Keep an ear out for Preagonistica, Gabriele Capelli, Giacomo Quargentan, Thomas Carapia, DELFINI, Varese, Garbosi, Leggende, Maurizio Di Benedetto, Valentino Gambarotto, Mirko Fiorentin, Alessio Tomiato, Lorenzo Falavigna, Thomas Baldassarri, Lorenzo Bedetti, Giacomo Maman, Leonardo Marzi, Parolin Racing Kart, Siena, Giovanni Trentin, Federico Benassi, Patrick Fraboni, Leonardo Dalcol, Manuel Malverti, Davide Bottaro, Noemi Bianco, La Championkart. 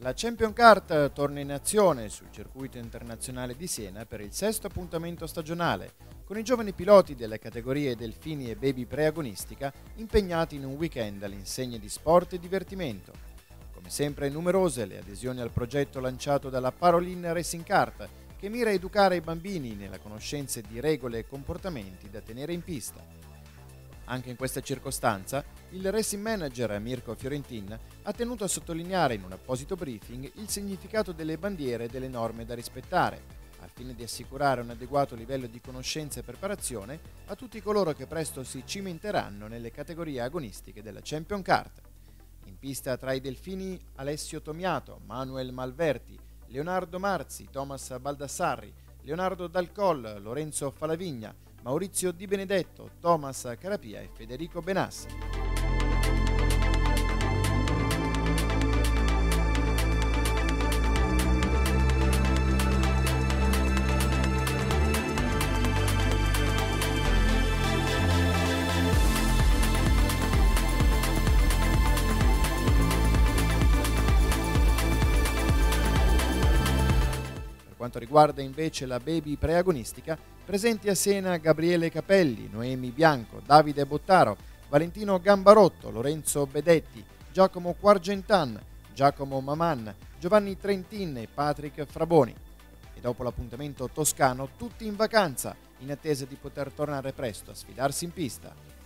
La Championkart torna in azione sul circuito internazionale di Siena per il 6º appuntamento stagionale, con i giovani piloti delle categorie Delfini e Baby Preagonistica impegnati in un weekend all'insegna di sport e divertimento. Come sempre numerose le adesioni al progetto lanciato dalla Parolin Racing Kart, che mira a educare i bambini nella conoscenza di regole e comportamenti da tenere in pista. Anche in questa circostanza, il racing manager Mirko Fiorentin ha tenuto a sottolineare in un apposito briefing il significato delle bandiere e delle norme da rispettare, al fine di assicurare un adeguato livello di conoscenza e preparazione a tutti coloro che presto si cimenteranno nelle categorie agonistiche della Championkart. In pista tra i delfini Alessio Tomiato, Manuel Malverti, Leonardo Marzi, Thomas Baldassarri, Leonardo Dalcol, Lorenzo Falavigna, Maurizio Di Benedetto, Thomas Carapia e Federico Benassi. Per quanto riguarda invece la baby preagonistica, presenti a Siena Gabriele Capelli, Noemi Bianco, Davide Bottaro, Valentino Gambarotto, Lorenzo Bedetti, Giacomo Quargentan, Giacomo Maman, Giovanni Trentin e Patrick Fraboni. E dopo l'appuntamento toscano tutti in vacanza, in attesa di poter tornare presto a sfidarsi in pista.